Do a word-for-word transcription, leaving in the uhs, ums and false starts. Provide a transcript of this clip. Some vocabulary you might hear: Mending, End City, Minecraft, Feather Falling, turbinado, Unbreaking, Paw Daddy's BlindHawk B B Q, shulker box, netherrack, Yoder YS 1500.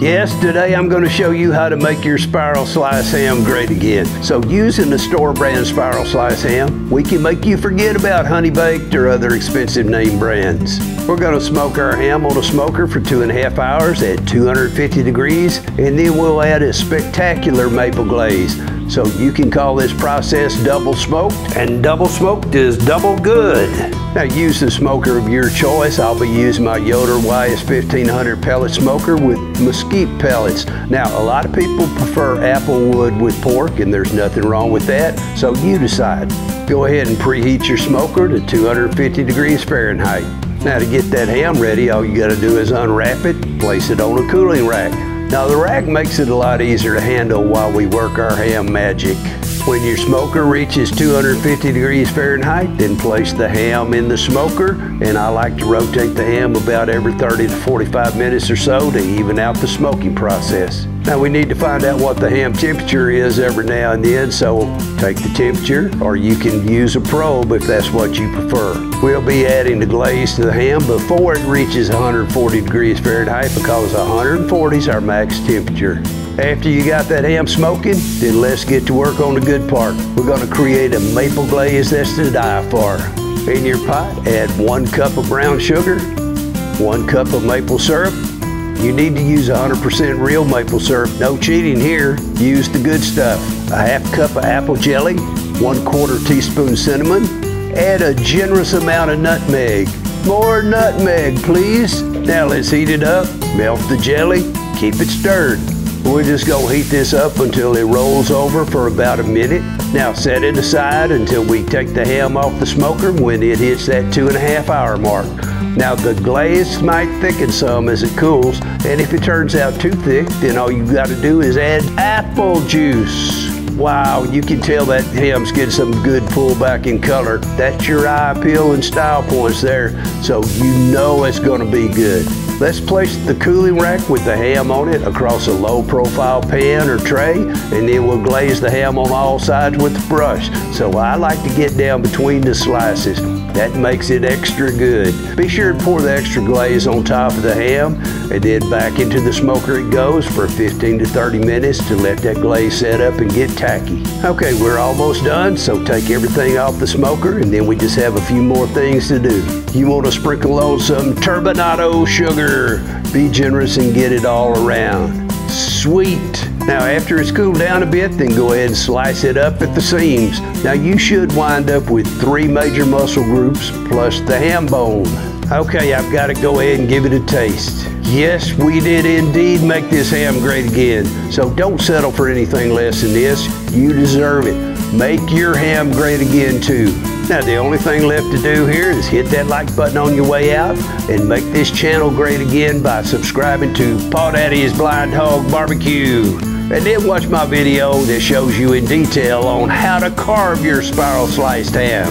Yes, today I'm going to show you how to make your spiral slice ham great again. So using the store brand spiral slice ham, we can make you forget about Honey Baked or other expensive name brands. We're going to smoke our ham on a smoker for two and a half hours at two hundred fifty degrees, and then we'll add a spectacular maple glaze. So you can call this process double smoked, and double smoked is double good. Now use the smoker of your choice. I'll be using my Yoder Y S fifteen hundred pellet smoker with mesquite pellets. Now a lot of people prefer apple wood with pork, and there's nothing wrong with that, so you decide. Go ahead and preheat your smoker to two hundred fifty degrees Fahrenheit. Now to get that ham ready, all you gotta do is unwrap it, place it on a cooling rack. Now the rack makes it a lot easier to handle while we work our ham magic. When your smoker reaches two hundred fifty degrees Fahrenheit, then place the ham in the smoker, and I like to rotate the ham about every thirty to forty-five minutes or so to even out the smoking process. Now we need to find out what the ham temperature is every now and then, so take the temperature, or you can use a probe if that's what you prefer. We'll be adding the glaze to the ham before it reaches one hundred forty degrees Fahrenheit, because one hundred forty is our max temperature. After you got that ham smoking, then let's get to work on the good part. We're going to create a maple glaze that's to die for. In your pot, add one cup of brown sugar, one cup of maple syrup. You need to use one hundred percent real maple syrup. No cheating here. Use the good stuff. A half cup of apple jelly, one quarter teaspoon cinnamon. Add a generous amount of nutmeg. More nutmeg, please. Now let's heat it up. Melt the jelly. Keep it stirred. We're just going to heat this up until it rolls over for about a minute. Now set it aside until we take the ham off the smoker when it hits that two and a half hour mark. Now the glaze might thicken some as it cools, and if it turns out too thick, then all you've got to do is add apple juice. Wow, you can tell that ham's getting some good pullback in color. That's your eye appeal and style points there, so you know it's going to be good. Let's place the cooling rack with the ham on it across a low profile pan or tray, and then we'll glaze the ham on all sides with the brush. So I like to get down between the slices. That makes it extra good. Be sure to pour the extra glaze on top of the ham, and then back into the smoker it goes for fifteen to thirty minutes to let that glaze set up and get tacky. Okay, we're almost done, so take everything off the smoker, and then we just have a few more things to do. You want to sprinkle on some turbinado sugar. Be generous and get it all around. Sweet! Now after it's cooled down a bit, then go ahead and slice it up at the seams. Now you should wind up with three major muscle groups plus the ham bone. Okay, I've got to go ahead and give it a taste. Yes, we did indeed make this ham great again. So don't settle for anything less than this. You deserve it. Make your ham great again too. Now the only thing left to do here is hit that like button on your way out, and make this channel great again by subscribing to Paw Daddy's BlindHawk B B Q. And then watch my video that shows you in detail on how to carve your spiral sliced ham.